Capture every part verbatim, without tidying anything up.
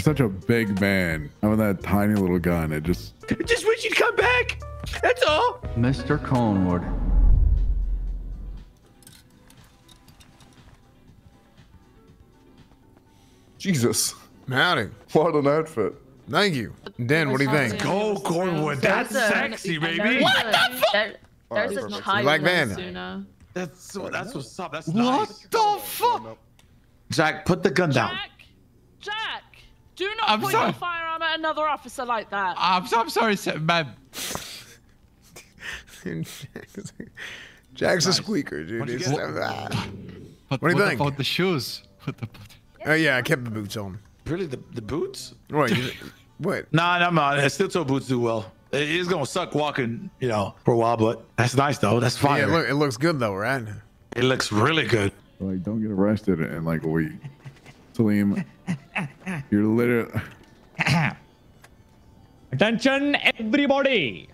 such a big man. I'm with that tiny little gun. I just... I just wish you'd come back. That's all. Mister Cornwood. Jesus. Howdy. What an outfit. Thank you. Dan, what do you think? Go, Cornwood. That's, that's sexy, a, baby. What the fuck? There's a child like Vanna. That's, that's what's up. That's what nice. the fuck? Jack, put the gun Jack, down. Jack, Jack, do not I'm point sorry. your firearm at another officer like that. I'm, so, I'm sorry, ma'am. Jack's nice. a squeaker, dude. What, what, what, what do you think? About the shoes? What the, oh, yeah, I kept the boots on. Really? The, the boots? Wait, you, wait. Nah, I'm not. I still toe boots do well. It is going to suck walking, you know, for a while, but that's nice, though. That's fine. Yeah, it, look, it looks good, though, right? It looks really good. Like, don't get arrested in, like, a week. Salim, you're literally... Attention, everybody.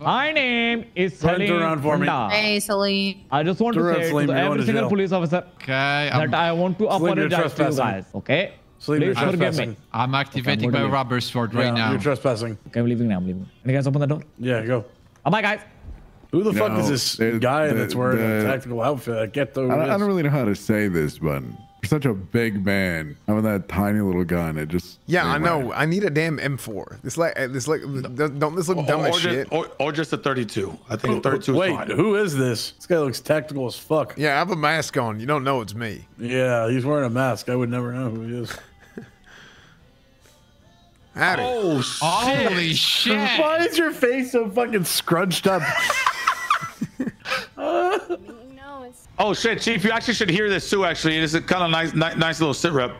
My name is Salim. Turn around for me. Hey, Salim. I just want Durant, to say Salim, to every single police officer okay, that I want to apologize to you guys, okay? Salim, Please you're forgive me. I'm activating okay, I'm my rubber sword yeah, right now. You're trespassing. Okay, I'm leaving now. I'm leaving. Can you guys open the door? Yeah, go. Oh, my guys. Who the no, fuck is this it, guy the, that's wearing the, a tactical outfit? I get the. I don't, I don't really know how to say this, but you're such a big man. I'm with that tiny little gun. It just. Yeah, I know. Right. I need a damn M four. This like this like don't this look or, dumb or as just, shit? Or, or just a thirty-two. I think oh, a thirty-two. Wait, is fine. Who is this? This guy looks tactical as fuck. Yeah, I have a mask on. You don't know it's me. Yeah, he's wearing a mask. I would never know who he is. Howdy. Oh shit. Holy shit! Why is your face so fucking scrunched up? Oh shit, Chief! You actually should hear this too. Actually, it is a kind of nice, nice, nice little sit rep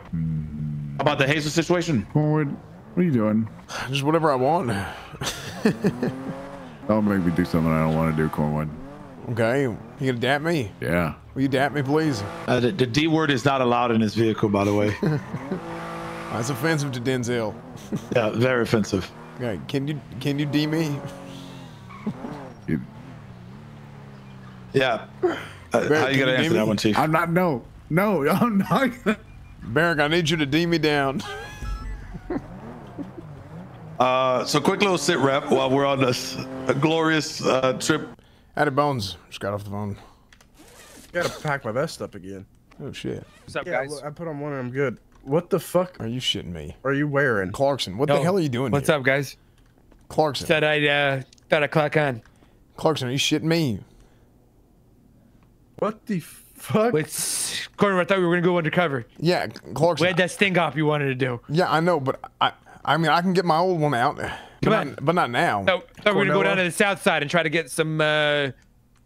about the Hazel situation. Cornwood, what are you doing? Just whatever I want. Don't make me do something I don't want to do, Cornwood. Okay, you gonna dap me? Yeah. Will you dap me, please? Uh, the, the D word is not allowed in this vehicle, by the way. That's offensive to Denzel. Yeah, very offensive. Okay, can you can you D me? Dude. Yeah. Uh, Barrick, how you gonna answer that one, Chief? I'm not. No, no, I'm not. Gonna... Barrick, I need you to D me down. uh, so quick little sit rep while we're on this a glorious uh, trip. Out of bones. Just got off the phone. Gotta pack my vest up again. Oh shit. What's up, yeah, guys? I put on one and I'm good. What the fuck? Are you shitting me? Are you wearing? Clarkson, what Yo, the hell are you doing What's here? up, guys? Clarkson. Said I, uh, thought I clock on. Clarkson, are you shitting me? What the fuck? It's... Cornwood, I thought we were going to go undercover. Yeah, Clarkson. We had that sting off you wanted to do. Yeah, I know, but I I mean, I can get my old one out. Come but on. Not, but not now. So, I thought we were going to go down to the south side and try to get some, uh...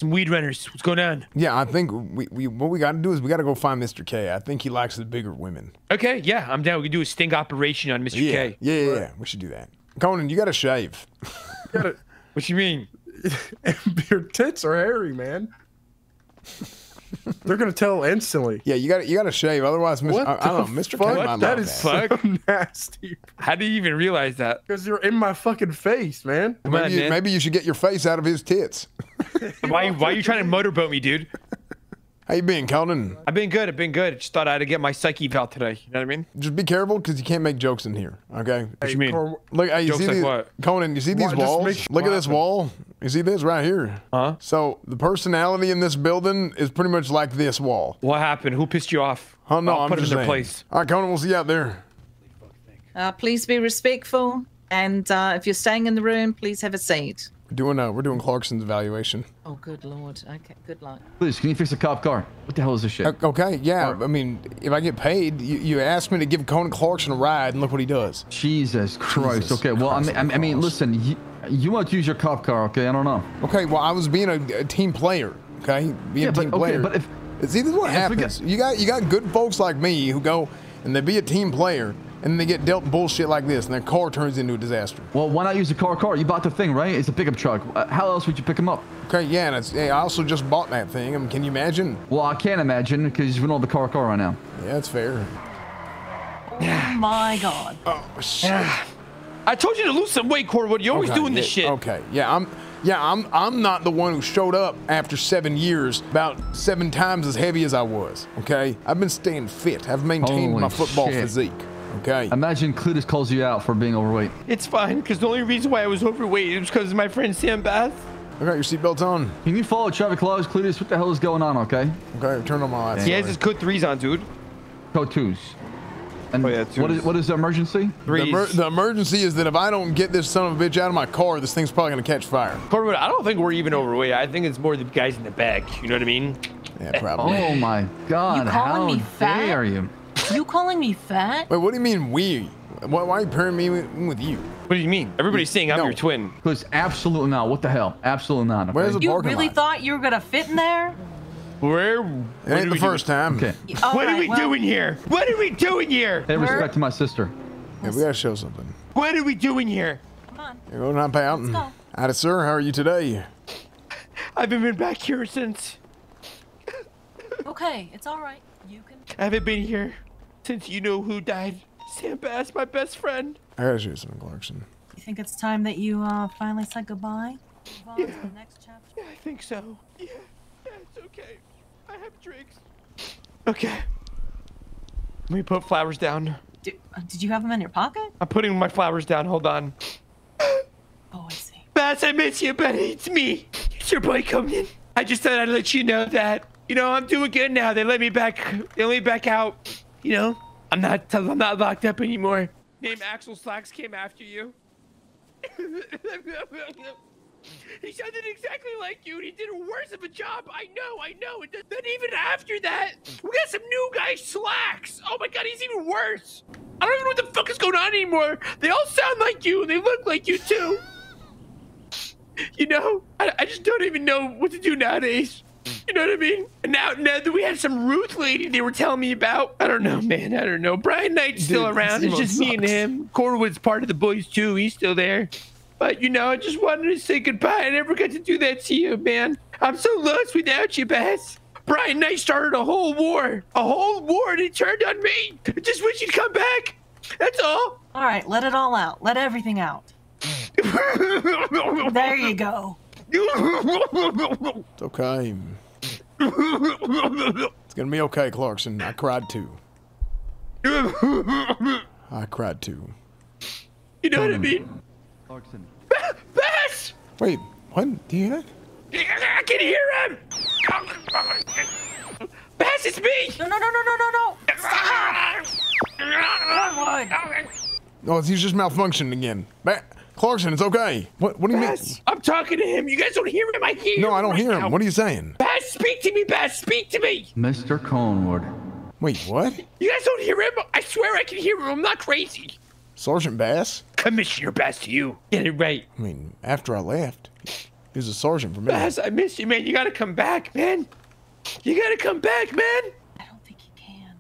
some weed runners. What's going on? Yeah, I think we, we what we got to do is we got to go find Mister K. I think he likes the bigger women. Okay, yeah, I'm down. We can do a sting operation on Mister Yeah, K. Yeah, yeah, right. yeah. We should do that. Conan, you got to shave. gotta, what you mean? Your tits are hairy, man. They're gonna tell instantly. Yeah, you got you got to shave, otherwise, Mister What I, I don't know, Mister K might love that. That is so nasty. How do you even realize that? Because you're in my fucking face, man. Come maybe on, you, man. Maybe you should get your face out of his tits. Why, why are you trying to motorboat me, dude? How you been, Conan? I've been good. I've been good. Just thought I had to get my psyche out today. You know what I mean? Just be careful because you can't make jokes in here. Okay? What hey, you mean? Look, hey, you jokes see like these, what? Conan, you see these what? walls? Sure Look at this wall. You see this right here? Huh? So the personality in this building is pretty much like this wall. What happened? Who pissed you off? Oh, no, I'll I'm put just it in saying. their place. All right, Conan, we'll see you out there. Uh, please be respectful. And uh, if you're staying in the room, please have a seat. We're doing uh, we're doing Clarkson's evaluation. Oh, good lord. Okay, good luck. Please, can you fix a cop car? What the hell is this shit? Okay, yeah. Or, I mean, if I get paid, you, you ask me to give Conan Clarkson a ride, and look what he does. Jesus Christ. Jesus okay, well, Christ I mean, I mean, listen, you, you want to use your cop car, okay? I don't know. Okay, well, I was being a, a team player, okay? Being yeah, a team but, player. Okay, but if it's either what happens. Get, you got you got good folks like me who go and they be a team player. And they get dealt bullshit like this, and their car turns into a disaster. Well, why not use a car car? You bought the thing, right? It's a pickup truck. How else would you pick them up? Okay, yeah, and it's, hey, I also just bought that thing. I mean, can you imagine? Well, I can't imagine, because we don't have the car car right now. Yeah, that's fair. Oh, my God. Oh, shit. I told you to lose some weight, Cornwood. You're always okay, doing yeah, this shit. Okay, yeah, I'm... Yeah, I'm I'm not the one who showed up after seven years about seven times as heavy as I was, okay? I've been staying fit. I've maintained Holy my football shit. physique. Okay. Imagine Cletus calls you out for being overweight. It's fine, because the only reason why I was overweight is because of my friend Sam Bass. I got your seatbelt on. Can you follow traffic laws, Cletus? What the hell is going on, okay? Okay, turn on my lights. He has his code threes on, dude. Code twos. And oh, yeah, what is what is the emergency? The, emer the emergency is that if I don't get this son of a bitch out of my car, this thing's probably gonna catch fire. Cornwood, I don't think we're even overweight. I think it's more the guys in the back. You know what I mean? Yeah, probably. Oh my God! You calling how me fat? Dare you? You calling me fat? Wait, what do you mean we? Why, why are you pairing me with, with you? What do you mean? Everybody's saying I'm no. your twin. Cause absolutely not. What the hell? Absolutely not. Okay? Where's the parking lot? You really thought you were gonna fit in there? Where? It ain't the first time. Okay. What are we doing here? What are we doing here? Hey, respect to my sister. Yeah, we gotta show something. What are we doing here? Come on. You're going up out. Let's go. Howdy, sir. How are you today? I've been back here since. Okay, it's all right. You can. I haven't been here since you know who died. Sam Bass, my best friend. I gotta show you something, Clarkson. You think it's time that you uh, finally said goodbye? Yeah. To the next chapter? Yeah, I think so. Yeah. It's okay. I have drinks. Okay. Let me put flowers down. Did, did you have them in your pocket? I'm putting my flowers down. Hold on. Oh, I see. Bass, I miss you, but it's me. It's your boy Conan. I just thought I'd let you know that, you know, I'm doing good now. They let me back. They let me back out. You know, I'm not, I'm not locked up anymore. Name Axel Slacks came after you. He sounded exactly like you, and he did a worse of a job. I know, I know. And then even after that, we got some new guy, Slacks. Oh my God, he's even worse. I don't even know what the fuck is going on anymore. They all sound like you, and they look like you too. You know, I, I just don't even know what to do nowadays. You know what I mean? And now, now that we had some Ruth lady they were telling me about, I don't know, man. I don't know. Brian Knight's still Dude, around. It's just sucks. Me and him. Cornwood's part of the boys too. He's still there. But, you know, I just wanted to say goodbye. I never got to do that to you, man. I'm so lost without you, Bass. Brian Knight started a whole war. A whole war, and it turned on me. I just wish you'd come back. That's all. All right, let it all out. Let everything out. There you go. It's okay. It's going to be okay, Clarkson. I cried, too. I cried, too. You know what I mean? Clarkson. Bass! Wait, what? Do you hear that? I can hear him! Bass, it's me! No, no, no, no, no, no, no! Oh, he's just malfunctioning again. Ba Clarkson, it's okay. What, what do you Bass, mean? I'm talking to him. You guys don't hear him. I hear No, I don't right hear him. Now. What are you saying? Bass, speak to me, Bass, speak to me! Mister Cornwood. Wait, what? You guys don't hear him? I swear I can hear him. I'm not crazy. Sergeant Bass? Commissioner Bass to you. Get it right. I mean, after I left, he was a sergeant for me. Bass, I missed you, man. You gotta come back, man. You gotta come back, man. I don't think you can.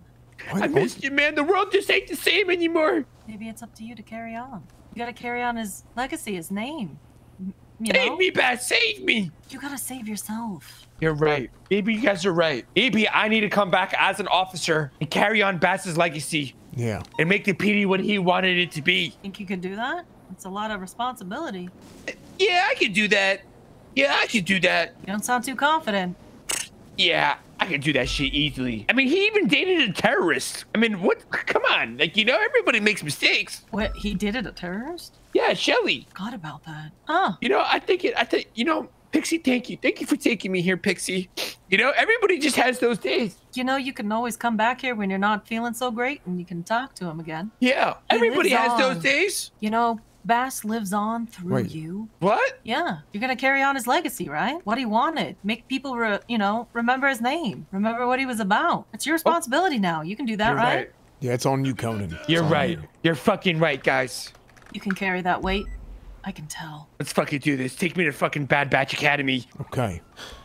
What? I missed what? you, man. The world just ain't the same anymore. Maybe it's up to you to carry on. You gotta carry on his legacy, his name. You know? Save me, Bass. Save me. You gotta save yourself. You're right. Maybe you guys are right. Maybe I need to come back as an officer and carry on Bass's legacy. Yeah. And make the P D what he wanted it to be. Think you can do that? It's a lot of responsibility. Yeah, I can do that. Yeah, I can do that. You don't sound too confident. Yeah, I can do that shit easily. I mean, he even dated a terrorist. I mean, what? Come on. Like, you know, everybody makes mistakes. What? He dated a terrorist? Yeah, Shelly. Forgot about that. Huh. You know, I think it, I think, you know, Pixie, thank you. Thank you for taking me here, Pixie. You know, everybody just has those days. You know, you can always come back here when you're not feeling so great and you can talk to him again. Yeah, he everybody has on. those days. You know, Bass lives on through Wait. you. What? Yeah, you're going to carry on his legacy, right? What he wanted. Make people, re you know, remember his name. Remember what he was about. It's your responsibility oh. now. You can do that, right? right? Yeah, it's on you, Conan. It's you're right. You. You're fucking right, guys. You can carry that weight. I can tell. Let's fucking do this. Take me to fucking Bad Batch Academy. Okay.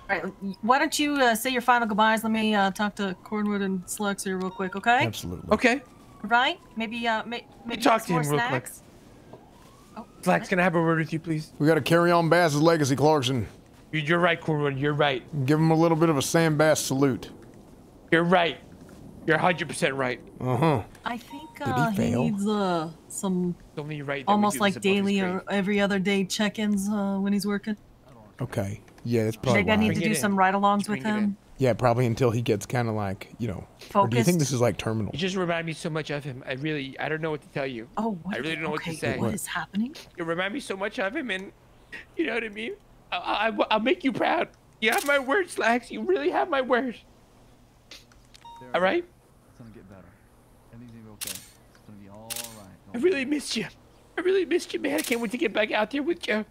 All right. Why don't you uh, say your final goodbyes? Let me uh, talk to Cornwood and Slacks here real quick, okay? Absolutely. Okay. Right? Maybe uh, may maybe talk to him real snacks? quick. Oh, Slacks, can I have a word with you, please? We got to carry on Bass's legacy, Clarkson. You're right, Cornwood. You're right. Give him a little bit of a Sam Bass salute. You're right. You're one hundred percent right. Uh-huh. I think uh, he, he needs uh, some right almost like daily or every other day check-ins uh, when he's working. Okay. Yeah, that's probably why. I need to do some ride-alongs with him. Yeah, probably until he gets kind of like, you know, or do you think this is like terminal? It just reminded me so much of him. I really, I don't know what to tell you. Oh, what? I really don't know okay, what to say. What is happening? It reminded me so much of him, and you know what I mean? I, I, I'll make you proud. You have my word, Slacks. You really have my word. All right? It's going to get better. Everything's going to be okay. It's going to be all right. I really missed you. I really missed you, man. I can't wait to get back out there with you.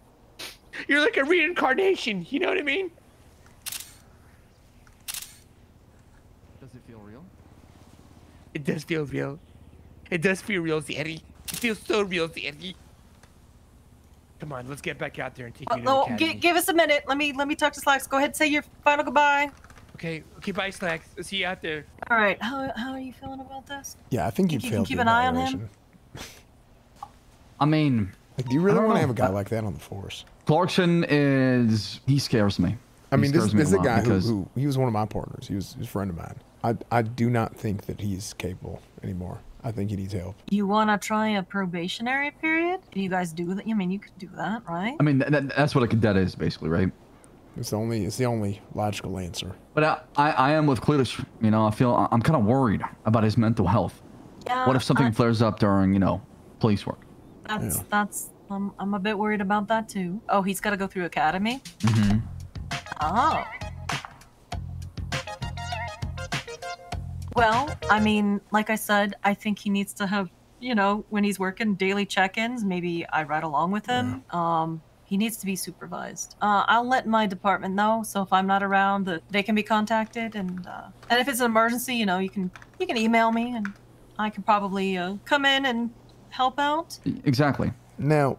You're like a reincarnation. You know what I mean? Does it feel real? It does feel real. It does feel real, Zaddy. It feels so real, Zaddy. Come on, let's get back out there and take uh, you to oh, the academy. Give us a minute. Let me let me talk to Slacks. Go ahead and say your final goodbye. Okay. Okay, bye, Slacks. I'll see you out there. All right. How, how are you feeling about this? Yeah, I think you, you failed. Can keep an eye on him. I mean, like, do you really want to have a guy like that on the force? Clarkson is, he scares me. I mean, this, this is a guy who, who, he was one of my partners. He was, he was a friend of mine. I, I do not think that he's capable anymore. I think he needs help. You want to try a probationary period? Can you guys do that? I mean, you could do that, right? I mean, that, that's what a cadet is, basically, right? It's the only, it's the only logical answer. But I, I, I am with Cletus. You know, I feel, I'm kind of worried about his mental health. Yeah, what if something I, flares up during, you know, police work? That's, yeah. that's, um, I'm a bit worried about that, too. Oh, he's got to go through academy? Mm-hmm. Oh. Well, I mean, like I said, I think he needs to have, you know, when he's working daily check-ins, maybe I ride along with him. Yeah. Um, he needs to be supervised. Uh, I'll let my department know, so if I'm not around, that they can be contacted, and uh, and if it's an emergency, you know, you can you can email me, and I can probably uh, come in and help out. Exactly. Now,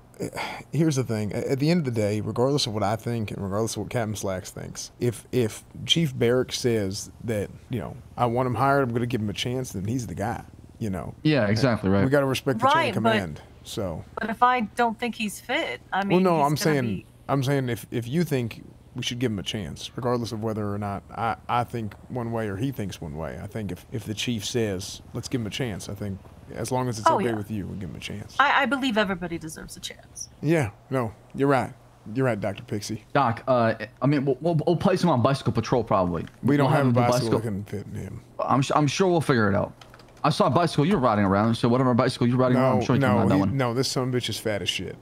here's the thing. At the end of the day, regardless of what I think and regardless of what Captain Slacks thinks, if if Chief Barrick says that, you know, I want him hired, I'm going to give him a chance, then he's the guy, you know. Yeah, exactly, right. We got to respect the right, chain of command. But, so. But if I don't think he's fit, I mean, well, no, I'm saying be... I'm saying if if you think we should give him a chance, regardless of whether or not I I think one way or he thinks one way. I think if if the chief says let's give him a chance, I think. As long as it's oh, okay yeah. with you, we'll give him a chance. I, I believe everybody deserves a chance. Yeah, no, you're right. You're right, Doctor Pixie. Doc, uh, I mean, we'll, we'll, we'll place him on bicycle patrol probably. We don't we'll have, have a bicycle, bicycle. that can fit him. I'm, I'm sure we'll figure it out. I saw a bicycle you were riding around, so whatever bicycle you're riding no, around, I'm sure you no, can ride that he, one. No, this son of a bitch is fat as shit.